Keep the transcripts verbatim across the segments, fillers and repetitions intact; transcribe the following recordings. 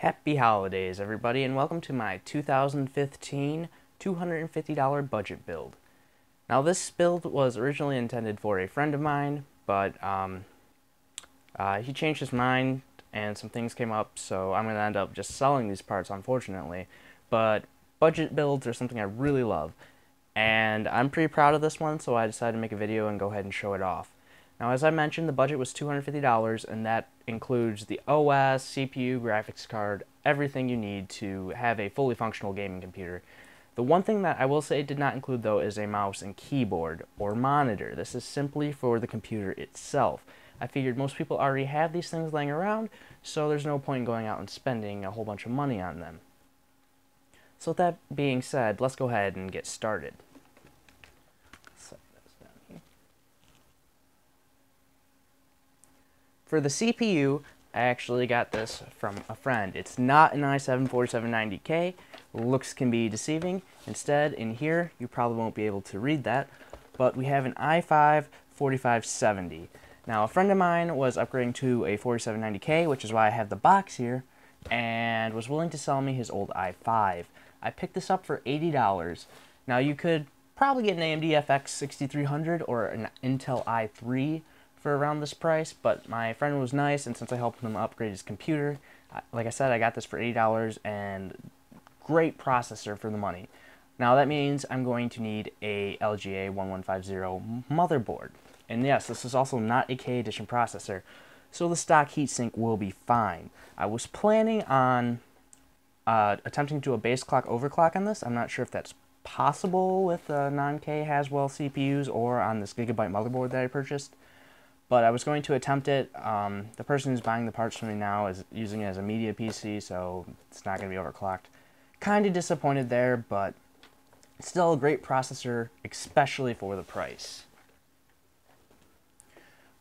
Happy holidays, everybody, and welcome to my two thousand fifteen two hundred fifty dollar budget build. Now, this build was originally intended for a friend of mine, but um, uh, he changed his mind and some things came up, so I'm going to end up just selling these parts, unfortunately. But budget builds are something I really love, and I'm pretty proud of this one, so I decided to make a video and go ahead and show it off. Now, as I mentioned, the budget was two hundred fifty dollars, and that includes the O S, C P U, graphics card, everything you need to have a fully functional gaming computer. The one thing that I will say it did not include, though, is a mouse and keyboard or monitor. This is simply for the computer itself. I figured most people already have these things laying around, so there's no point in going out and spending a whole bunch of money on them. So with that being said, let's go ahead and get started. For the C P U, I actually got this from a friend. It's not an i seven forty-seven ninety K. Looks can be deceiving. Instead, in here, you probably won't be able to read that, but we have an i five forty-five seventy. Now, a friend of mine was upgrading to a forty-seven ninety K, which is why I have the box here, and was willing to sell me his old i five. I picked this up for eighty dollars. Now, you could probably get an A M D F X sixty-three hundred or an Intel i three. For around this price, but my friend was nice, and since I helped him upgrade his computer, like I said, I got this for eighty dollars, and great processor for the money. Now that means I'm going to need a L G A eleven fifty motherboard, and yes, this is also not a K edition processor, so the stock heatsink will be fine. I was planning on uh, attempting to do a base clock overclock on this. I'm not sure if that's possible with uh, non-K Haswell C P Us or on this Gigabyte motherboard that I purchased. But I was going to attempt it. Um, the person who's buying the parts from me now is using it as a media P C, so it's not going to be overclocked. Kind of disappointed there, but still a great processor, especially for the price.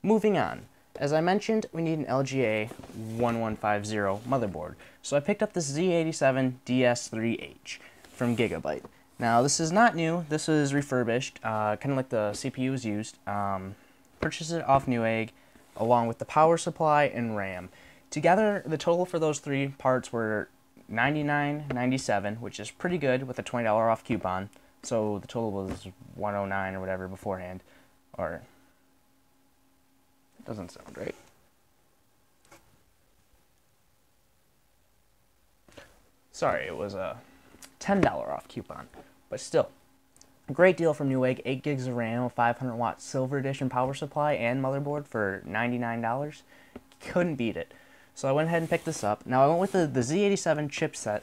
Moving on. As I mentioned, we need an L G A eleven fifty motherboard. So I picked up this Z eighty-seven D S three H from Gigabyte. Now, this is not new. This is refurbished, uh, kind of like the C P U was used. Um, Purchased it off Newegg, along with the power supply and RAM. Together, the total for those three parts were ninety-nine ninety-seven, which is pretty good with a twenty dollar off coupon. So the total was one oh nine or whatever beforehand. Or it doesn't sound right. Sorry, it was a ten dollar off coupon, but still. Great deal from Newegg, eight gigs of RAM, five hundred watt silver edition power supply and motherboard for ninety-nine dollars. Couldn't beat it. So I went ahead and picked this up. Now I went with the, the Z eighty-seven chipset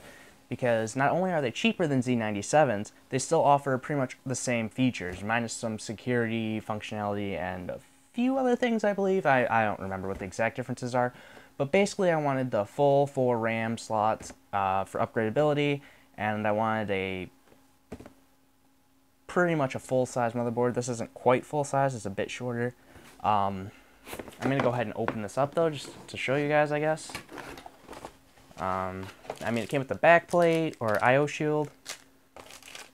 because not only are they cheaper than Z ninety-sevens, they still offer pretty much the same features, minus some security, functionality, and a few other things I believe. I, I don't remember what the exact differences are, but basically I wanted the full four RAM slots uh, for upgradability, and I wanted a pretty much a full-size motherboard. This isn't quite full-size, it's a bit shorter. Um, I'm going to go ahead and open this up, though, just to show you guys, I guess. Um, I mean, it came with the backplate or I O shield,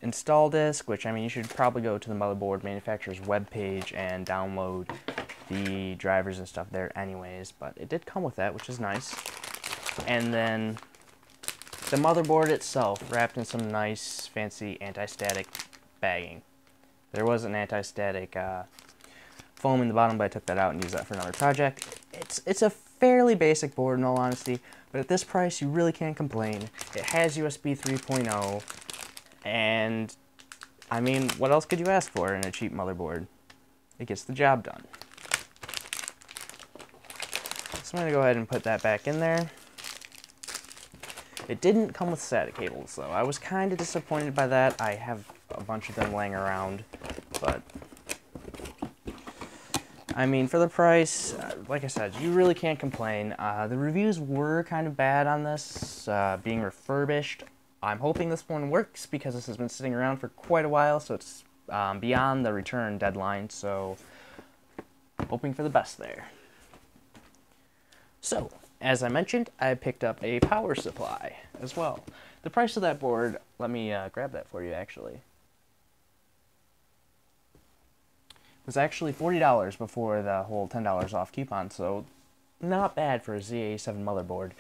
install disc, which, I mean, you should probably go to the motherboard manufacturer's webpage and download the drivers and stuff there anyways, but it did come with that, which is nice. And then the motherboard itself, wrapped in some nice, fancy anti-static bagging. There was an anti-static uh, foam in the bottom, but I took that out and used that for another project. It's it's a fairly basic board in all honesty, but at this price you really can't complain. It has U S B three point oh, and I mean, what else could you ask for in a cheap motherboard? It gets the job done. So I'm going to go ahead and put that back in there. It didn't come with SATA cables, though. I was kind of disappointed by that. I have a bunch of them laying around, but I mean, for the price, like I said, you really can't complain. Uh, the reviews were kind of bad on this, uh, being refurbished. I'm hoping this one works because this has been sitting around for quite a while, so it's um, beyond the return deadline, so hoping for the best there. So, as I mentioned, I picked up a power supply as well. The price of that board, let me uh, grab that for you actually, was actually forty dollars before the whole ten dollar off coupon, so not bad for a Z eighty-seven motherboard.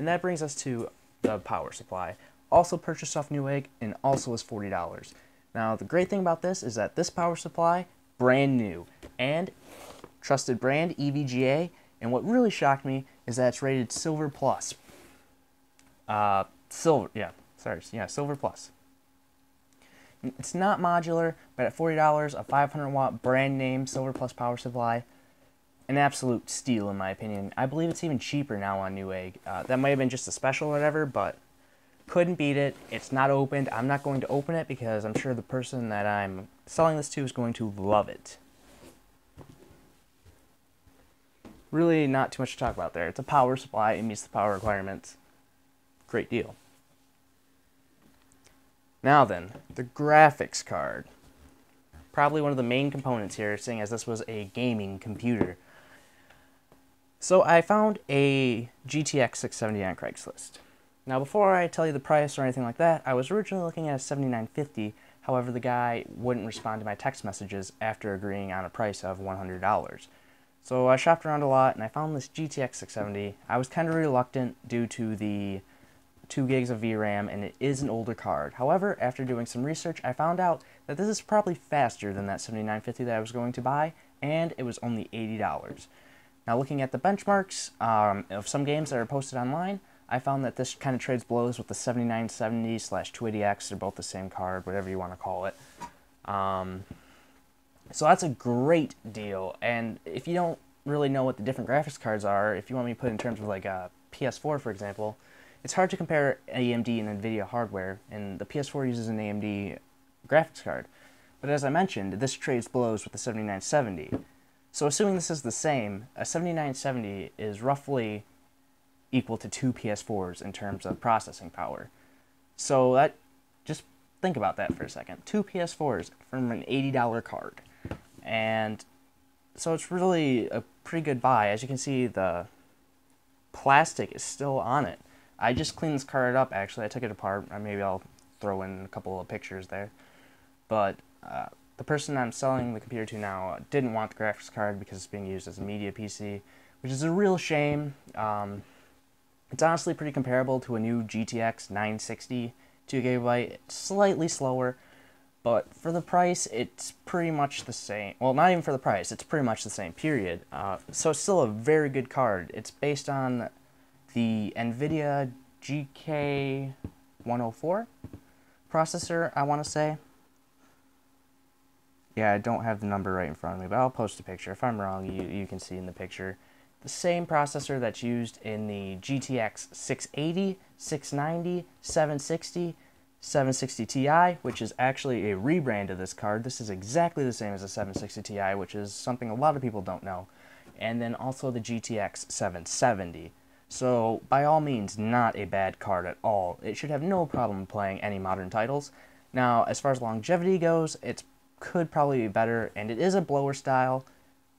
And that brings us to the power supply, also purchased off Newegg and also is forty dollars. Now the great thing about this is that this power supply, brand new and trusted brand E V G A, and what really shocked me is that it's rated silver plus. Uh, silver, yeah, sorry, yeah, silver plus. It's not modular, but at forty dollars, a five hundred watt brand name silver plus power supply, an absolute steal in my opinion. I believe it's even cheaper now on Newegg. Uh, that might have been just a special or whatever, but couldn't beat it. It's not opened. I'm not going to open it because I'm sure the person that I'm selling this to is going to love it. Really not too much to talk about there. It's a power supply. It meets the power requirements. Great deal. Now then, the graphics card. Probably one of the main components here, seeing as this was a gaming computer. So I found a G T X six seventy on Craigslist. Now before I tell you the price or anything like that, I was originally looking at a seventy-nine fifty, however the guy wouldn't respond to my text messages after agreeing on a price of one hundred dollars. So I shopped around a lot and I found this G T X six seventy. I was kind of reluctant due to the two gigs of V RAM, and it is an older card. However, after doing some research, I found out that this is probably faster than that seventy-nine fifty that I was going to buy, and it was only eighty dollars. Now looking at the benchmarks um, of some games that are posted online, I found that this kind of trades blows with the seventy-nine seventy slash two eighty X. They're both the same card, whatever you want to call it. Um, so that's a great deal, and if you don't really know what the different graphics cards are, if you want me to put it in terms of like a P S four, for example, it's hard to compare A M D and NVIDIA hardware, and the P S four uses an A M D graphics card. But as I mentioned, this trades blows with the seventy-nine seventy. So assuming this is the same, a seventy-nine seventy is roughly equal to two P S fours in terms of processing power. So that, just think about that for a second. Two P S fours from an eighty dollar card. And so it's really a pretty good buy. As you can see, the plastic is still on it. I just cleaned this card up, actually. I took it apart. Maybe I'll throw in a couple of pictures there. But uh, the person I'm selling the computer to now didn't want the graphics card because it's being used as a media P C, which is a real shame. Um, it's honestly pretty comparable to a new G T X nine sixty, two gigabyte, slightly slower. But for the price, it's pretty much the same. Well, not even for the price. It's pretty much the same, period. Uh, so it's still a very good card. It's based on the NVIDIA G K one oh four processor, I want to say. Yeah, I don't have the number right in front of me, but I'll post a picture. If I'm wrong, you, you can see in the picture. The same processor that's used in the G T X six eighty, six ninety, seven sixty, seven sixty T I, which is actually a rebrand of this card. This is exactly the same as the seven sixty T I, which is something a lot of people don't know. And then also the G T X seven seventy. So, by all means, not a bad card at all. It should have no problem playing any modern titles. Now, as far as longevity goes, it could probably be better, and it is a blower style,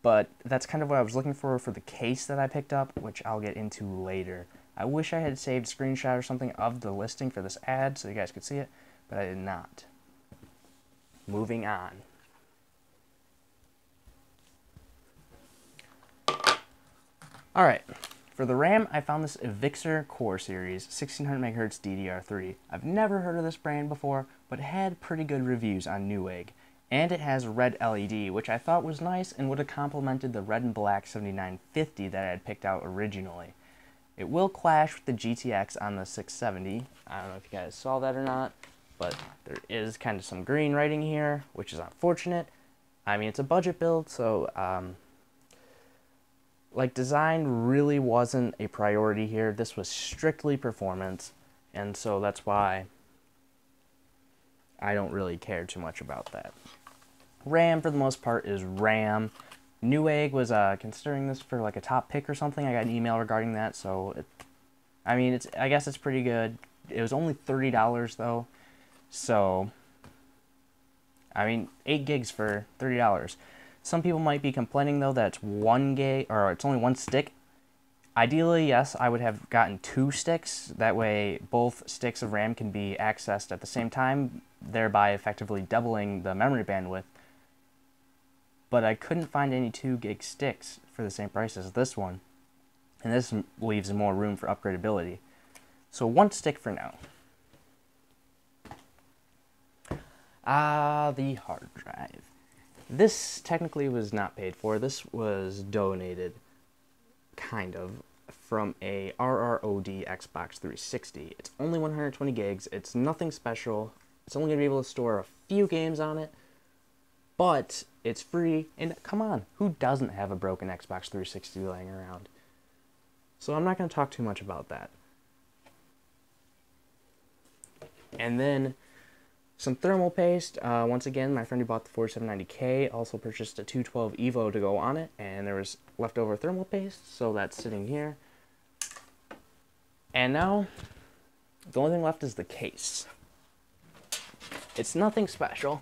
but that's kind of what I was looking for for the case that I picked up, which I'll get into later. I wish I had saved a screenshot or something of the listing for this ad so you guys could see it, but I did not. Moving on. Alright. For the RAM, I found this Avexir Core Series sixteen hundred megahertz D D R three. I've never heard of this brand before, but it had pretty good reviews on Newegg. And it has red L E D, which I thought was nice and would have complemented the red and black seventy-nine fifty that I had picked out originally. It will clash with the G T X on the six seventy. I don't know if you guys saw that or not, but there is kind of some green writing here, which is unfortunate. I mean, it's a budget build, so um, like, design really wasn't a priority here. This was strictly performance, and so that's why I don't really care too much about that. RAM, for the most part, is RAM. Newegg was uh, considering this for, like, a top pick or something. I got an email regarding that, so, it, I mean, it's I guess it's pretty good. It was only thirty dollars, though, so, I mean, eight gigs for thirty dollars. Some people might be complaining, though, that it's one gig, or it's only one stick. Ideally, yes, I would have gotten two sticks. That way, both sticks of RAM can be accessed at the same time, thereby effectively doubling the memory bandwidth. But I couldn't find any two gig sticks for the same price as this one. And this leaves more room for upgradability. So one stick for now. Ah, the hard drive. This technically was not paid for. This was donated, kind of, from a R R O D Xbox three sixty. It's only one hundred twenty gigs. It's nothing special. It's only going to be able to store a few games on it, but it's free. And come on, who doesn't have a broken Xbox three sixty laying around? So I'm not going to talk too much about that. And then some thermal paste. Uh, once again, my friend who bought the forty-seven ninety K also purchased a two twelve Evo to go on it, and there was leftover thermal paste, so that's sitting here. And now, the only thing left is the case. It's nothing special,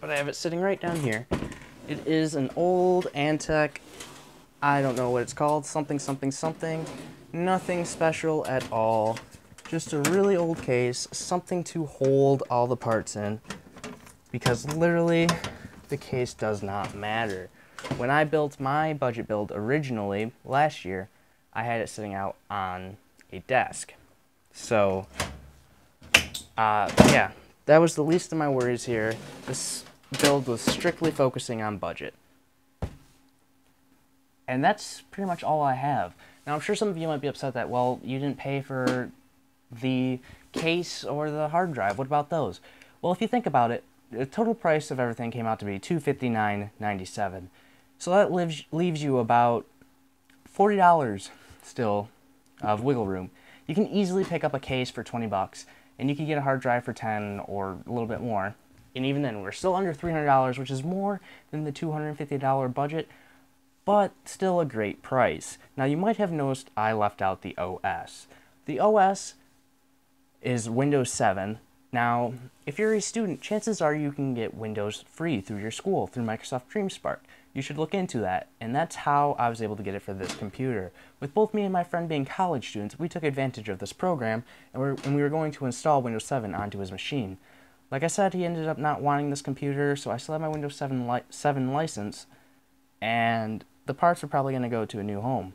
but I have it sitting right down here. It is an old Antec, I don't know what it's called, something, something, something. Nothing special at all. Just a really old case, something to hold all the parts in, because literally the case does not matter. When I built my budget build originally last year, I had it sitting out on a desk. So uh, yeah, that was the least of my worries here. This build was strictly focusing on budget. And that's pretty much all I have. Now I'm sure some of you might be upset that, well, you didn't pay for the case or the hard drive, what about those? Well, if you think about it, the total price of everything came out to be two hundred fifty-nine ninety-seven. So that leaves, leaves you about forty dollars still of wiggle room. You can easily pick up a case for twenty bucks, and you can get a hard drive for ten or a little bit more. And even then, we're still under three hundred dollars, which is more than the two hundred fifty dollar budget, but still a great price. Now, you might have noticed I left out the O S. The O S is Windows seven. Now, if you're a student, chances are you can get Windows free through your school, through Microsoft DreamSpark. You should look into that, and that's how I was able to get it for this computer. With both me and my friend being college students, we took advantage of this program, and, we're, and we were going to install Windows seven onto his machine. Like I said, he ended up not wanting this computer, so I still have my Windows seven, li seven license, and the parts are probably going to go to a new home,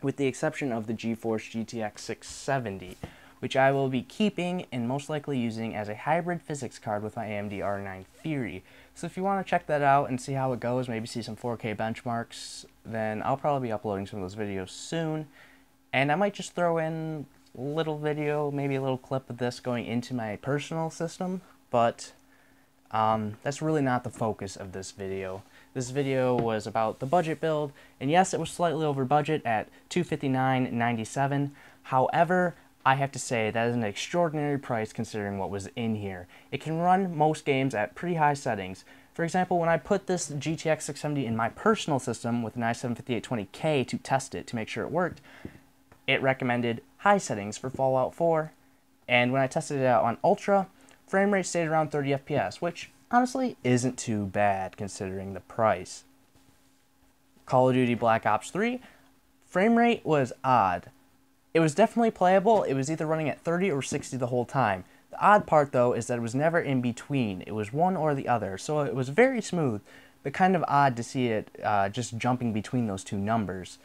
with the exception of the GeForce G T X six seventy. Which I will be keeping and most likely using as a hybrid physics card with my A M D R nine Fury. So if you want to check that out and see how it goes, maybe see some four K benchmarks, then I'll probably be uploading some of those videos soon. And I might just throw in a little video, maybe a little clip of this going into my personal system, but um, that's really not the focus of this video. This video was about the budget build, and yes, it was slightly over budget at two hundred fifty-nine ninety-seven, however, I have to say that is an extraordinary price considering what was in here. It can run most games at pretty high settings. For example, when I put this G T X six seventy in my personal system with an i seven fifty-eight twenty K to test it to make sure it worked, it recommended high settings for Fallout four, and when I tested it out on Ultra, frame rate stayed around thirty F P S, which honestly isn't too bad considering the price. Call of Duty Black Ops three, frame rate was odd. It was definitely playable. It was either running at thirty or sixty the whole time. The odd part, though, is that it was never in between. It was one or the other, so it was very smooth, but kind of odd to see it uh, just jumping between those two numbers.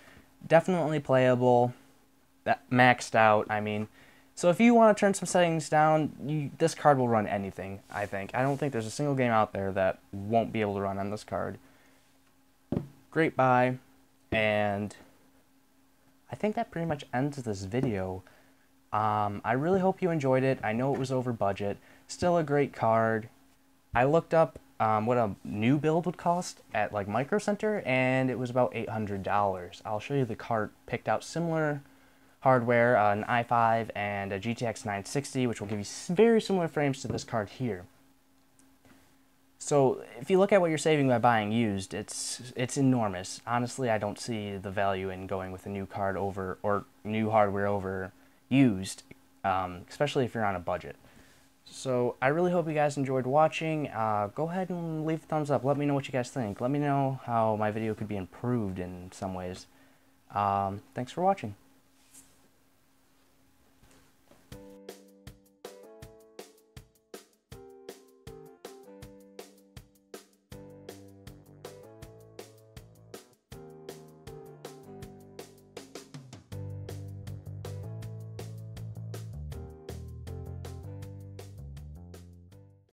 Definitely playable, that maxed out, I mean. So if you want to turn some settings down, you, this card will run anything, I think. I don't think there's a single game out there that won't be able to run on this card. Great buy, and I think that pretty much ends this video. Um, I really hope you enjoyed it. I know it was over budget. Still a great card. I looked up um, what a new build would cost at like Micro Center, and it was about eight hundred dollars. I'll show you the card picked out similar hardware, uh, an i five and a G T X nine sixty, which will give you very similar frames to this card here. So if you look at what you're saving by buying used, it's it's enormous. Honestly, I don't see the value in going with a new card over or new hardware over used, um, especially if you're on a budget. So I really hope you guys enjoyed watching. Uh, go ahead and leave a thumbs up. Let me know what you guys think. Let me know how my video could be improved in some ways. Um, thanks for watching.